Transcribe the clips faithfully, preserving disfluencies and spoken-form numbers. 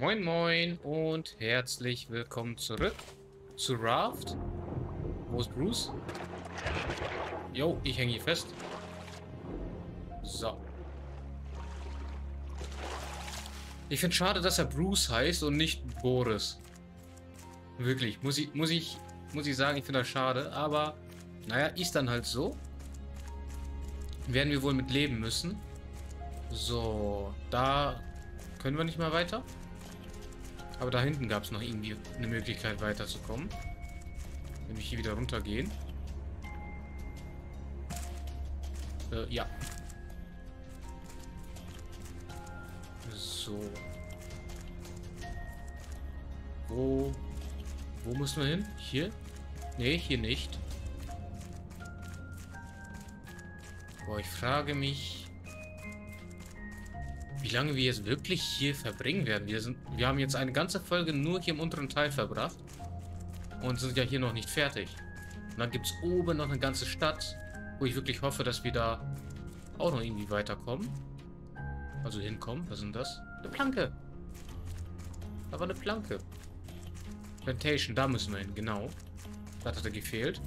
Moin moin und herzlich willkommen zurück zu Raft. Wo ist Bruce? Jo, ich hänge hier fest. So. Ich finde es schade, dass er Bruce heißt und nicht Boris. Wirklich, muss ich, muss ich, muss ich sagen, ich finde das schade, aber naja, ist dann halt so. Werden wir wohl mit leben müssen. So, da können wir nicht mehr weiter. Aber da hinten gab es noch irgendwie eine Möglichkeit weiterzukommen. Wenn wir hier wieder runtergehen. Äh, ja. So. Wo... Wo müssen wir hin? Hier? Nee, hier nicht. Boah, ich frage mich, wie lange wir jetzt wirklich hier verbringen werden. Wir, sind, wir haben jetzt eine ganze Folge nur hier im unteren Teil verbracht. Und sind ja hier noch nicht fertig. Und dann gibt es oben noch eine ganze Stadt, wo ich wirklich hoffe, dass wir da auch noch irgendwie weiterkommen. Also hinkommen. Was ist denn das? Eine Planke. Da war eine Planke. Plantation, da müssen wir hin, genau. Das hat er gefehlt.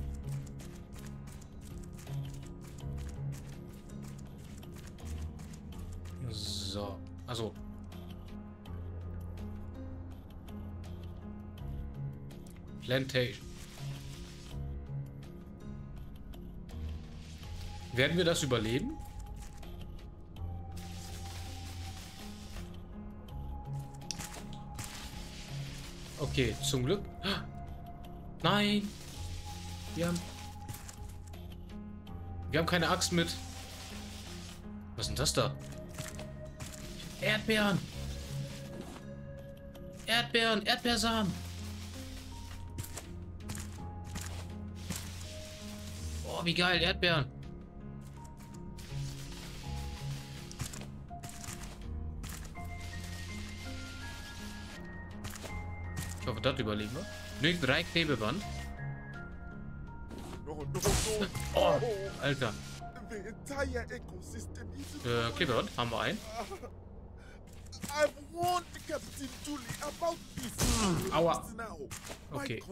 So, also. Plantation. Werden wir das überleben? Okay, zum Glück. Nein! Wir haben... Wir haben keine Axt mit. Was ist denn das da? Erdbeeren! Erdbeeren! Erdbeersamen! Oh, wie geil! Erdbeeren! Ich hoffe, das überleben wir. Durch drei Klebeband. Oh, Alter. Äh, Klebeband, haben wir einen. Aua. Okay.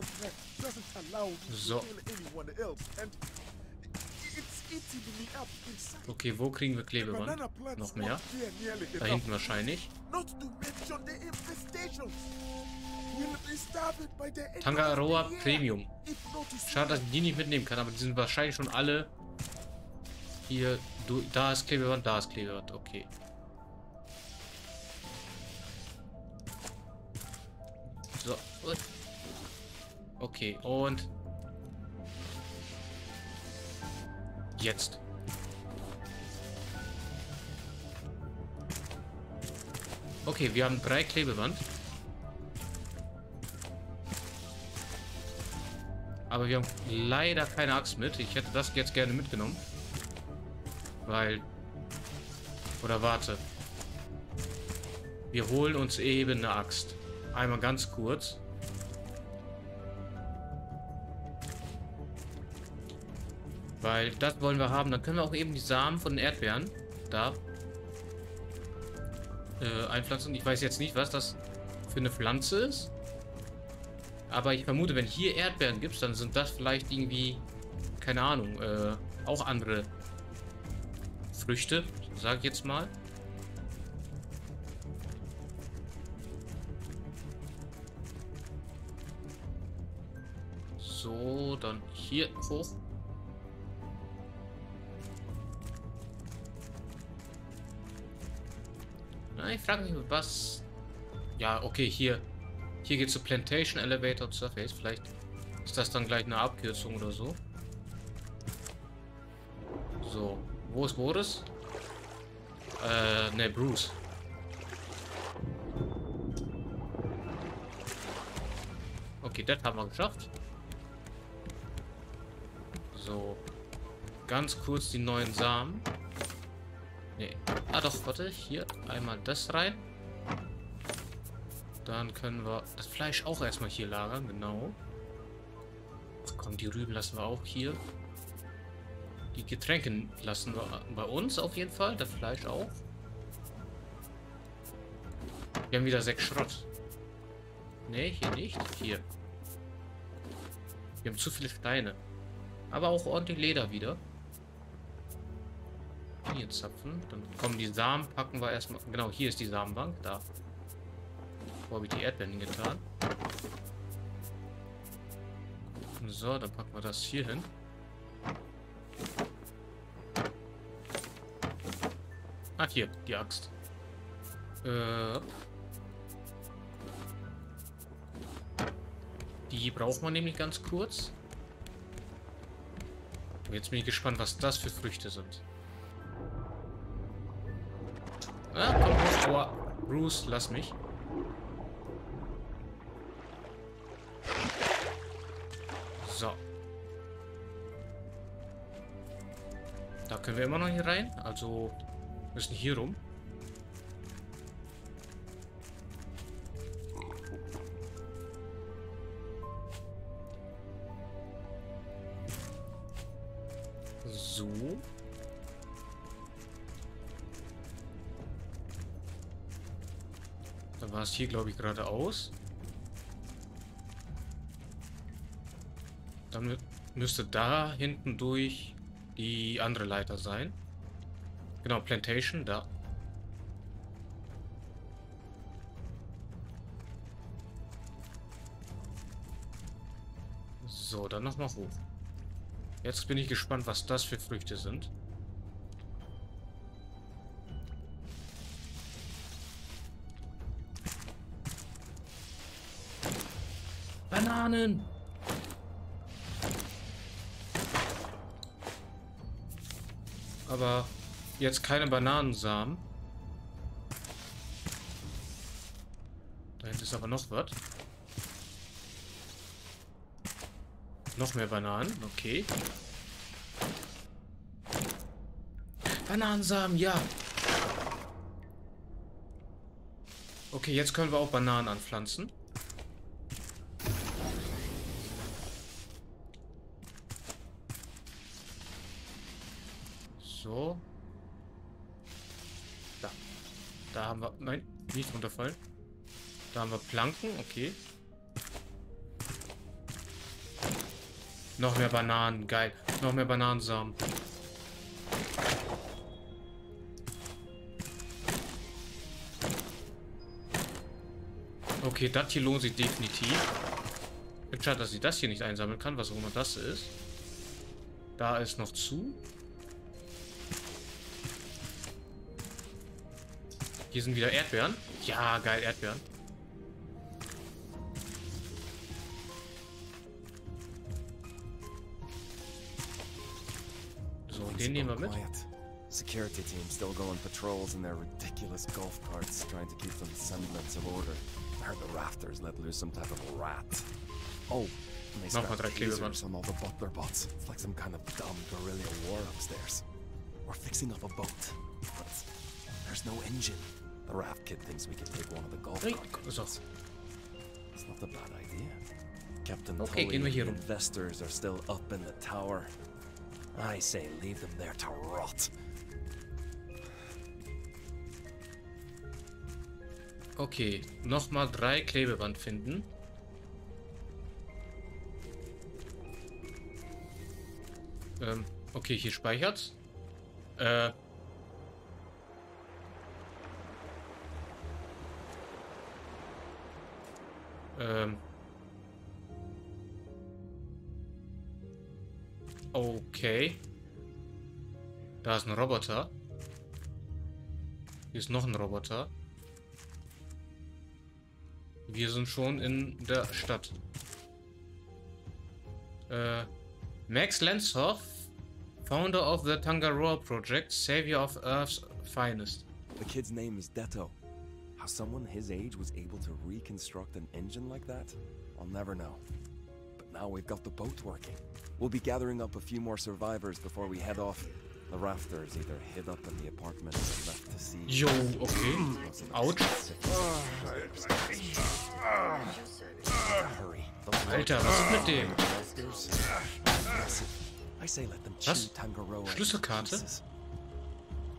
So. Okay, wo kriegen wir Klebeband? Noch mehr. Da hinten wahrscheinlich. Tangaroa Premium. Schade, dass ich die nicht mitnehmen kann, aber die sind wahrscheinlich schon alle hier. Du, da ist Klebeband, da ist Klebeband. Okay. So. Okay, und jetzt. Okay, wir haben drei Klebeband. Aber wir haben leider keine Axt mit. Ich hätte das jetzt gerne mitgenommen. Weil... Oder warte. Wir holen uns eben eine Axt. Einmal ganz kurz. Weil das wollen wir haben. Dann können wir auch eben die Samen von den Erdbeeren da äh, einpflanzen. Ich weiß jetzt nicht, was das für eine Pflanze ist. Aber ich vermute, wenn hier Erdbeeren gibt, dann sind das vielleicht irgendwie, keine Ahnung, äh, auch andere Früchte, sag ich jetzt mal. So, dann hier hoch. Na, ich frage mich, was... Ja, okay, hier... Hier geht es zu Plantation Elevator Surface. Vielleicht ist das dann gleich eine Abkürzung oder so. So. Wo ist Boris? Äh, ne, Bruce. Okay, das haben wir geschafft. So. Ganz kurz die neuen Samen. Ne. Ah doch, warte. Hier einmal das rein. Dann können wir das Fleisch auch erstmal hier lagern, genau. Komm, die Rüben lassen wir auch hier. Die Getränke lassen wir bei uns auf jeden Fall, das Fleisch auch. Wir haben wieder sechs Schrott. Ne, hier nicht. Hier. Wir haben zu viele Steine. Aber auch ordentlich Leder wieder. Hier zapfen. Dann kommen die Samen, packen wir erstmal. Genau, hier ist die Samenbank. Da. Wo habe ich die Erdbeeren getan? So, dann packen wir das hier hin. Ah, hier, die Axt. Äh, die braucht man nämlich ganz kurz. Und jetzt bin ich gespannt, was das für Früchte sind. Ah, komm, Bruce, Bruce, lass mich. So. Da können wir immer noch hier rein. Also müssen hier rum. So. Da war es hier, glaube ich, geradeaus. Dann müsste da hinten durch die andere Leiter sein. Genau, Plantation, da. So, dann nochmal hoch. Jetzt bin ich gespannt, was das für Früchte sind. Bananen! Aber jetzt keine Bananensamen. Da hinten ist aber noch was. Noch mehr Bananen, okay. Bananensamen, ja. Okay, jetzt können wir auch Bananen anpflanzen. So. Da. Da haben wir... Nein, nicht runterfallen. Da haben wir Planken, okay. Noch mehr Bananen, geil. Noch mehr Bananensamen. Okay, das hier lohnt sich definitiv. Schade, dass ich das hier nicht einsammeln kann, was auch immer das ist. Da ist noch zu. Hier sind wieder Erdbeeren. Ja, geil, Erdbeeren. So, den nehmen wir mit. Security team still going patrols in their ridiculous golf carts, trying to keep them semblance of order. I heard the rafters let loose some type of rat. Oh, and they started some of the butler bots. It's like some kind of dumb guerrilla war upstairs. We're fixing up a boat, but there's no engine. The raft kid thinks we could take one of the golf carts. It's not a bad idea. Captain okay, Tully and the investors are still up in the tower. I say leave them there to rot. Okay, nochmal drei Klebeband finden. Ähm, okay, hier speichert's. Äh... Ähm. Okay. Da ist ein Roboter. Hier ist noch ein Roboter. Wir sind schon in der Stadt. Äh, Max Lenzhoff, Founder of the Tangaroa Project, Savior of Earth's Finest. The kid's name is Detto. How someone his age was able to reconstruct an engine like that, I'll never know. But now we've got the boat working. We'll be gathering up a few more survivors before we head off. The rafters either hid up in the apartment or left to sea. Yo, okay. Ouch. Hurry. Alter, was ist mit dem? I say let them chew Tangaroa. Schlüsselkarte?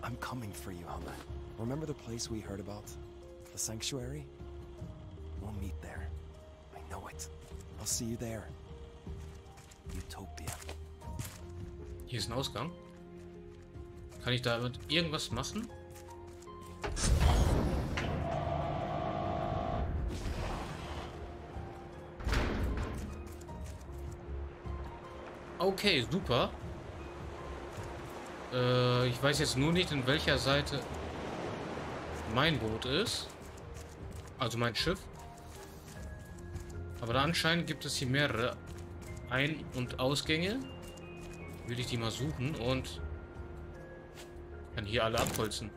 I'm coming for you, Hannah. Remember the place we heard about? The Sanctuary? We'll meet there. I know it. I'll see you there. Utopia. Hier ist ein Ausgang. Kann ich damit irgendwas machen? Okay, super. Äh, ich weiß jetzt nur nicht, in welcher Seite mein Boot ist. Also mein Schiff. Aber anscheinend gibt es hier mehrere Ein- und Ausgänge. Will ich die mal suchen und kann hier alle abholzen.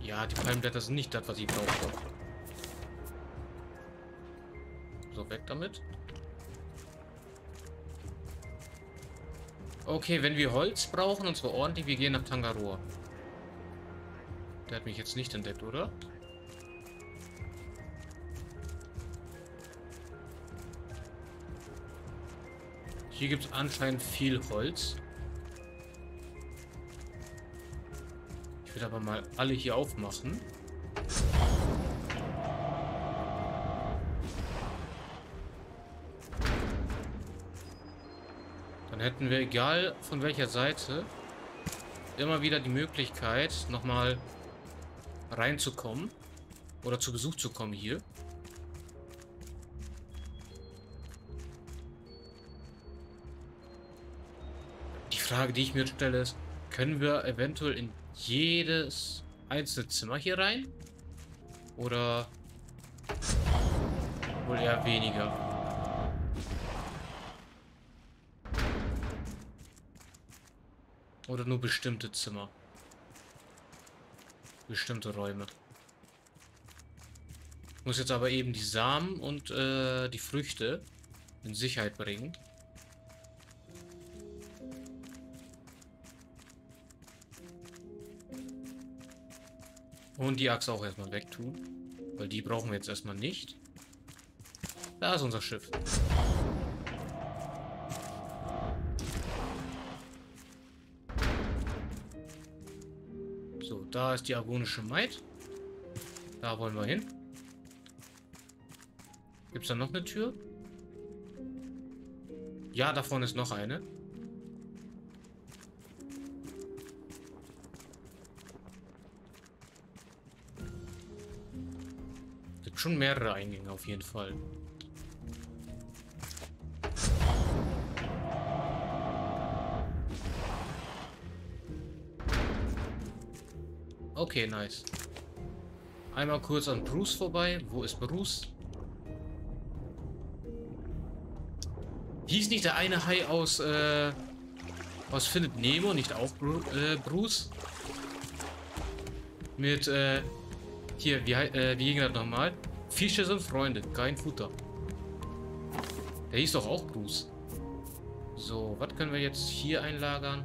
Ja, die Palmblätter sind nicht das, was ich brauche. So, weg damit. Okay, wenn wir Holz brauchen, und zwar ordentlich, wir gehen nach Tangaroa. Der hat mich jetzt nicht entdeckt, oder? Hier gibt es anscheinend viel Holz. Ich will aber mal alle hier aufmachen. Dann hätten wir, egal von welcher Seite, immer wieder die Möglichkeit, nochmal reinzukommen oder zu Besuch zu kommen hier. Die Frage, die ich mir stelle, ist, können wir eventuell in jedes einzelne Zimmer hier rein? Oder wohl eher weniger. Oder nur bestimmte Zimmer. Bestimmte Räume. Ich muss jetzt aber eben die Samen und äh, die Früchte in Sicherheit bringen. Und die Axt auch erstmal wegtun, weil die brauchen wir jetzt erstmal nicht. Da ist unser Schiff. So, da ist die argonische Maid. Da wollen wir hin. Gibt es da noch eine Tür? Ja, da vorne ist noch eine. Schon mehrere Eingänge auf jeden Fall. Okay, nice. Einmal kurz an Bruce vorbei. Wo ist Bruce? Hieß nicht der eine Hai aus, äh, aus Findet Nemo, nicht auch Bru äh, Bruce? Mit, äh, hier, wie, äh, wie ging das nochmal? Fische sind Freunde, kein Futter. Der hieß doch auch Bruce. So, was können wir jetzt hier einlagern?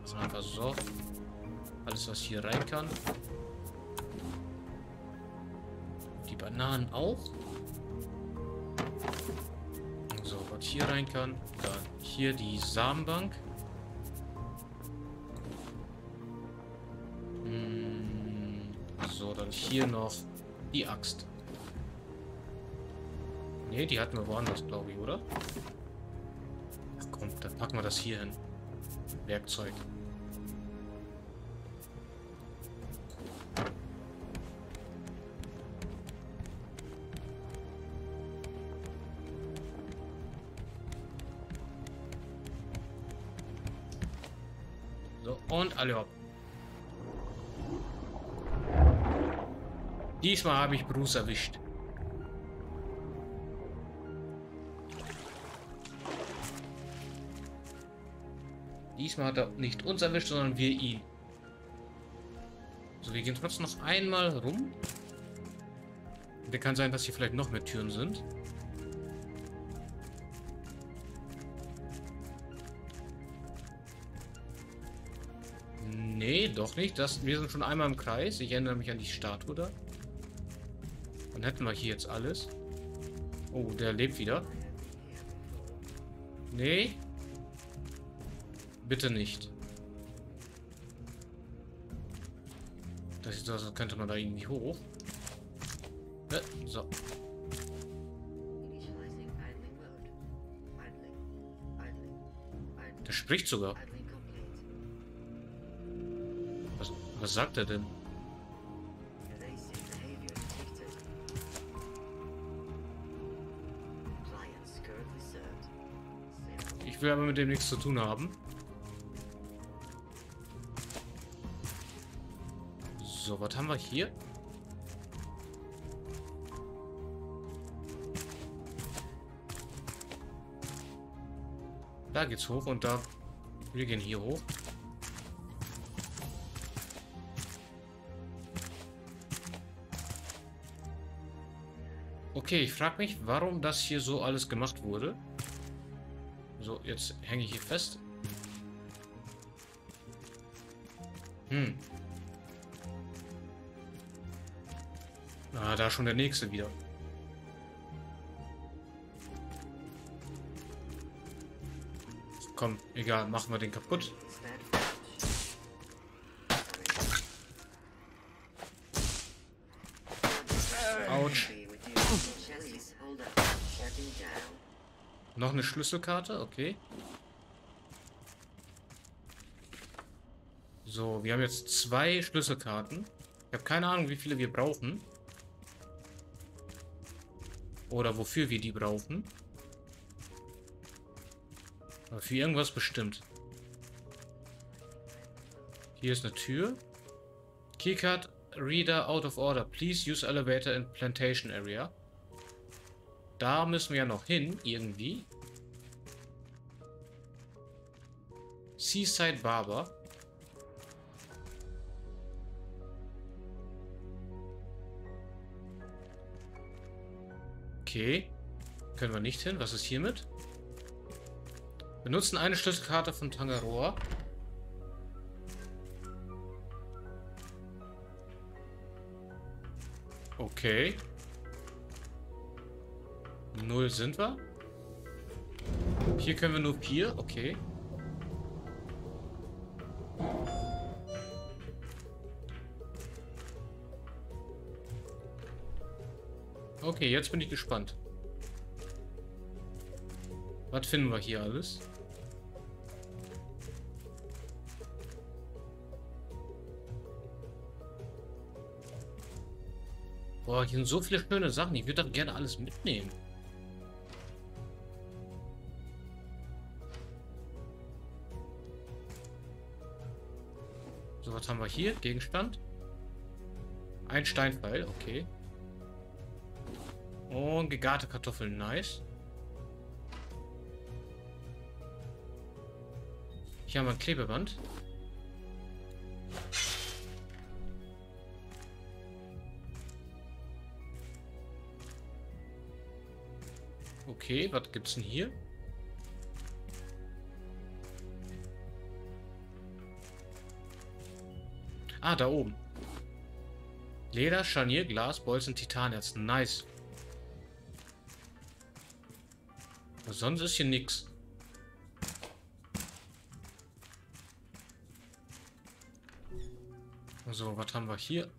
Also einfach so. Alles, was hier rein kann. Die Bananen auch. So, was hier rein kann. Dann hier die Samenbank. Hm, so, dann hier noch die Axt. Ne, die hatten wir woanders, glaube ich, oder? Ach komm, dann packen wir das hier hin. Werkzeug. So, und alle ab. Diesmal habe ich Bruce erwischt. Diesmal hat er nicht uns erwischt, sondern wir ihn. So, wir gehen trotzdem noch einmal rum. Der kann sein, dass hier vielleicht noch mehr Türen sind. Nee, doch nicht. Das, wir sind schon einmal im Kreis. Ich erinnere mich an die Statue da. Dann hätten wir hier jetzt alles. Oh, der lebt wieder. Nee. Bitte nicht. Das sieht so aus, als könnte man da irgendwie hoch. Ja, so. Der spricht sogar. Was, was sagt er denn? Ich will aber mit dem nichts zu tun haben. So, was haben wir hier? Da geht's hoch und da... Wir gehen hier hoch. Okay, ich frage mich, warum das hier so alles gemacht wurde. So, jetzt hänge ich hier fest. Hm. Ah, da schon der nächste wieder. Komm, egal, machen wir den kaputt. Autsch. Noch eine Schlüsselkarte, okay. So, wir haben jetzt zwei Schlüsselkarten. Ich habe keine Ahnung, wie viele wir brauchen. Oder wofür wir die brauchen. Aber für irgendwas bestimmt. Hier ist eine Tür. Keycard Reader out of order. Please use elevator in plantation area. Da müssen wir ja noch hin, irgendwie. Seaside Barber. Okay. Können wir nicht hin. Was ist hiermit? Benutzen eine Schlüsselkarte von Tangaroa. Okay. Null sind wir. Hier können wir nur Pier. Okay. Okay, jetzt bin ich gespannt. Was finden wir hier alles? Boah, hier sind so viele schöne Sachen. Ich würde doch gerne alles mitnehmen. So, was haben wir hier? Gegenstand. Ein Steinpfeil, okay. Und gegarte Kartoffeln, nice. Hier haben wir ein Klebeband. Okay, was gibt's denn hier? Ah, da oben. Leder, Scharnier, Glas, Bolzen, Titanerz. Nice. Aber sonst ist hier nichts. So, was haben wir hier?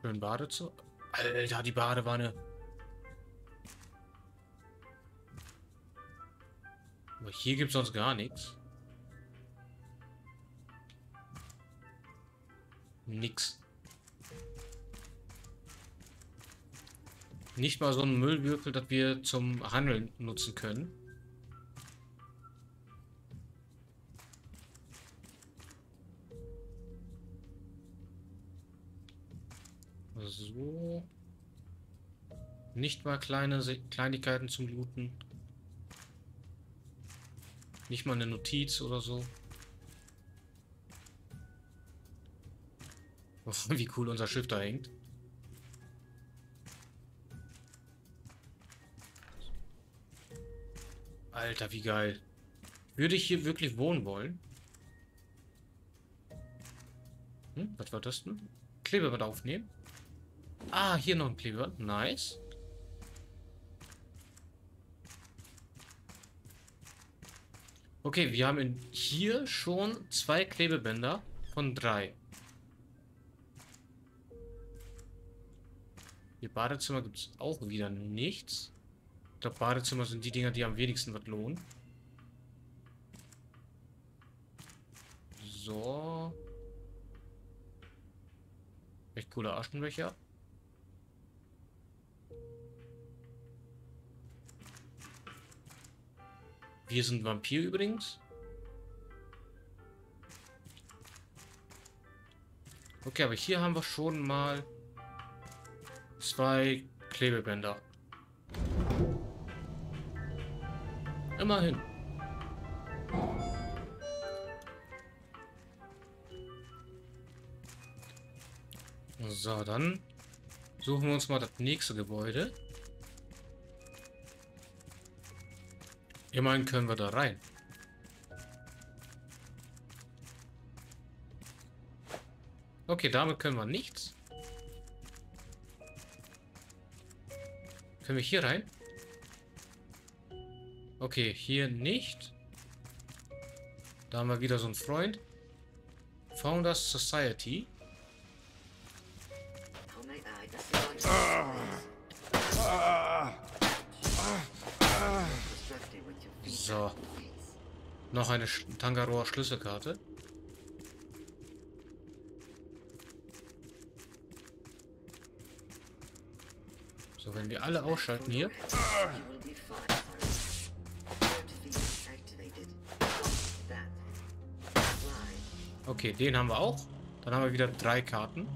Schön Badezimmer. Alter, die Badewanne. Aber hier gibt es sonst gar nichts. Nix. Nicht mal so ein Müllwürfel, dass wir zum Handeln nutzen können. So. Nicht mal kleine Kleinigkeiten zum Looten. Nicht mal eine Notiz oder so. Oh, wie cool unser Schiff da hängt. Alter, wie geil. Würde ich hier wirklich wohnen wollen? Hm, was war das denn? Klebeband aufnehmen. Ah, hier noch ein Klebeband. Nice. Okay, wir haben in hier schon zwei Klebebänder von drei. Hier Badezimmer gibt es auch wieder nichts. Ich glaube, Badezimmer sind die Dinger, die am wenigsten was lohnen. So. Echt coole Aschenlöcher. Wir sind Vampir übrigens. Okay, aber hier haben wir schon mal zwei Klebebänder. Immerhin. So, dann suchen wir uns mal das nächste Gebäude. Immerhin können wir da rein. Okay, damit können wir nichts. Können wir hier rein? Okay, hier nicht. Da haben wir wieder so einen Freund. Founders Society. So. Noch eine Tangaroa Schlüsselkarte. So, wenn wir alle ausschalten hier. Okay, den haben wir auch. Dann haben wir wieder drei Karten.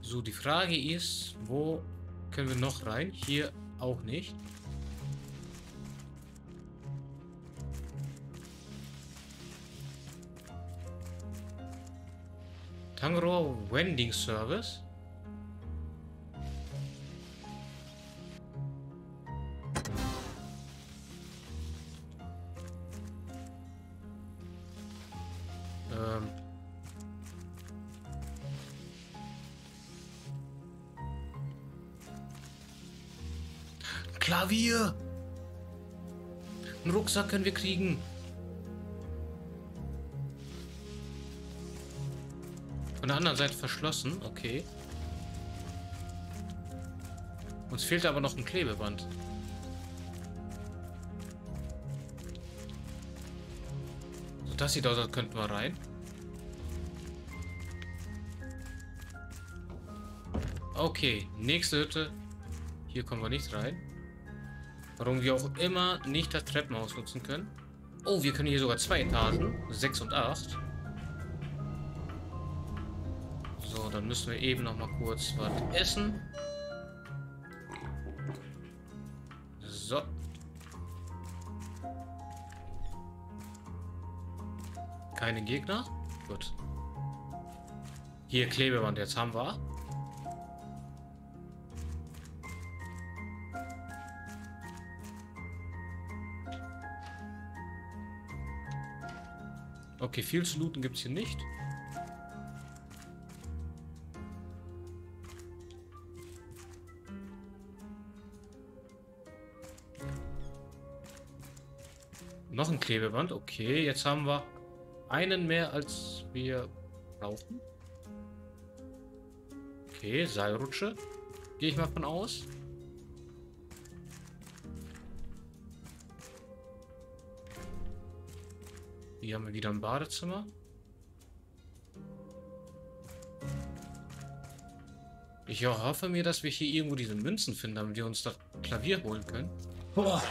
So, die Frage ist, wo können wir noch rein? Hier auch nicht. Tangaroa Wedding Service. Klavier! Einen Rucksack können wir kriegen. Von der anderen Seite verschlossen. Okay. Uns fehlt aber noch ein Klebeband. So, das sieht aus, als könnten wir rein. Okay, nächste Hütte. Hier kommen wir nicht rein. Warum wir auch immer nicht das Treppenhaus nutzen können. Oh, wir können hier sogar zwei Etagen. sechs und acht. So, dann müssen wir eben noch mal kurz was essen. So. Keine Gegner. Gut. Hier Klebeband, jetzt haben wir. Okay, viel zu looten gibt es hier nicht. Noch ein Klebeband. Okay, jetzt haben wir einen mehr, als wir brauchen. Okay, Seilrutsche. Gehe ich mal von aus. Hier haben wir wieder ein Badezimmer. Ich hoffe mir, dass wir hier irgendwo diese Münzen finden, damit wir uns das Klavier holen können. Boah,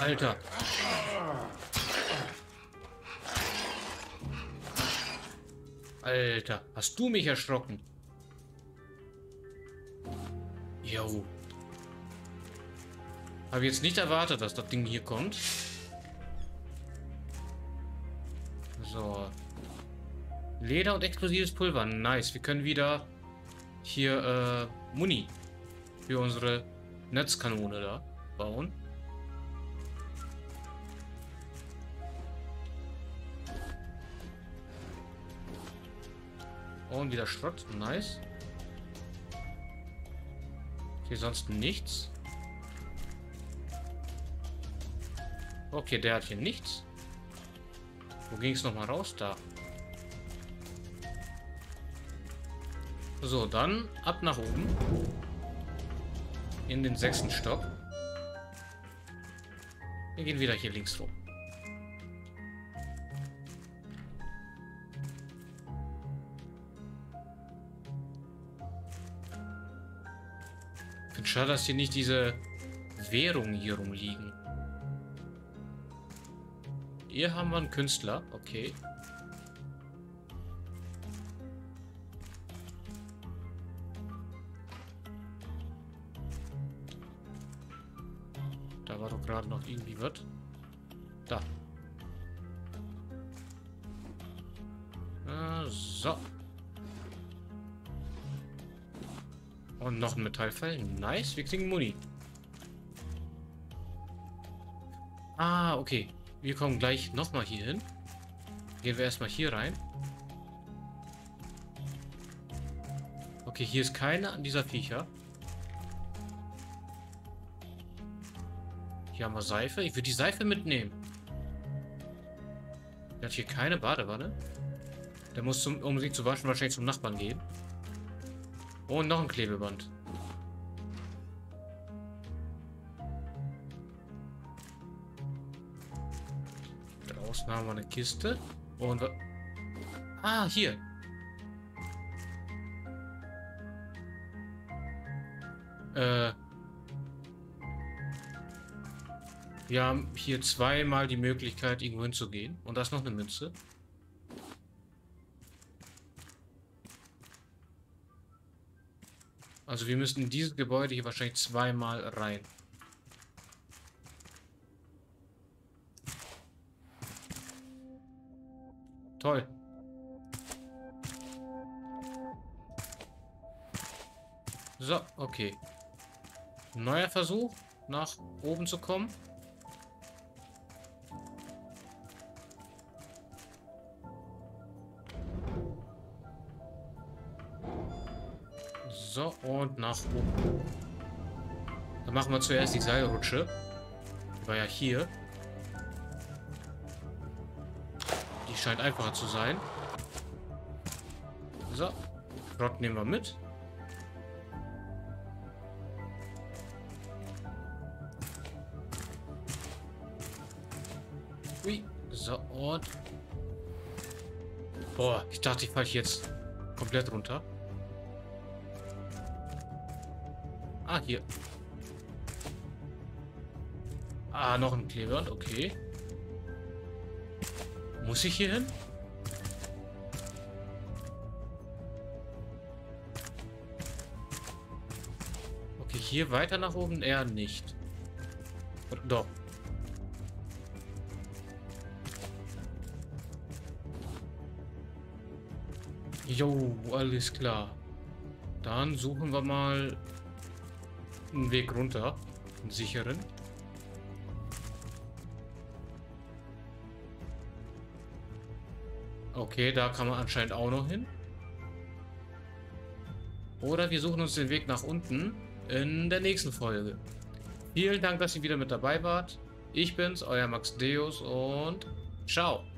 Alter. Alter, hast du mich erschrocken? Jo. Habe jetzt nicht erwartet, dass das Ding hier kommt. So. Leder und explosives Pulver. Nice. Wir können wieder hier äh, Muni für unsere Netzkanone da bauen. Und wieder Schrott. Nice. Hier sonst nichts. Okay, der hat hier nichts. Wo ging es nochmal raus da? So, dann ab nach oben. In den sechsten Stock. Wir gehen wieder hier links rum. Ich finde schade, dass hier nicht diese Währungen hier rumliegen. Hier haben wir einen Künstler. Okay. Da war doch gerade noch irgendwie was. Da. Ah, so. Und noch ein Metallfall. Nice. Wir kriegen Muni. Ah, okay. Wir kommen gleich nochmal hier hin. Gehen wir erstmal hier rein. Okay, hier ist keiner dieser Viecher. Hier haben wir Seife. Ich würde die Seife mitnehmen. Der hat hier keine Badewanne. Der muss, zum, um sich zu waschen, wahrscheinlich zum Nachbarn gehen. Und noch ein Klebeband. Draußen haben wir eine Kiste. Und... Ah, hier. Äh. Wir haben hier zweimal die Möglichkeit, irgendwo hinzugehen. Und da ist noch eine Münze. Also wir müssen in dieses Gebäude hier wahrscheinlich zweimal rein. Toll. So, okay. Neuer Versuch, nach oben zu kommen. So, und nach oben. Dann machen wir zuerst die Seilrutsche. Die war ja hier. Die scheint einfacher zu sein. So, Rod nehmen wir mit. Ui, so, und... Boah, ich dachte, ich falle jetzt komplett runter. Ah, hier. Ah, noch ein Klebeband, okay. Muss ich hier hin? Okay, hier weiter nach oben eher nicht. Doch. Jo, alles klar. Dann suchen wir mal... einen Weg runter, einen sicheren. Okay, da kann man anscheinend auch noch hin. Oder wir suchen uns den Weg nach unten in der nächsten Folge. Vielen Dank, dass ihr wieder mit dabei wart. Ich bin's, euer Max Deus und ciao.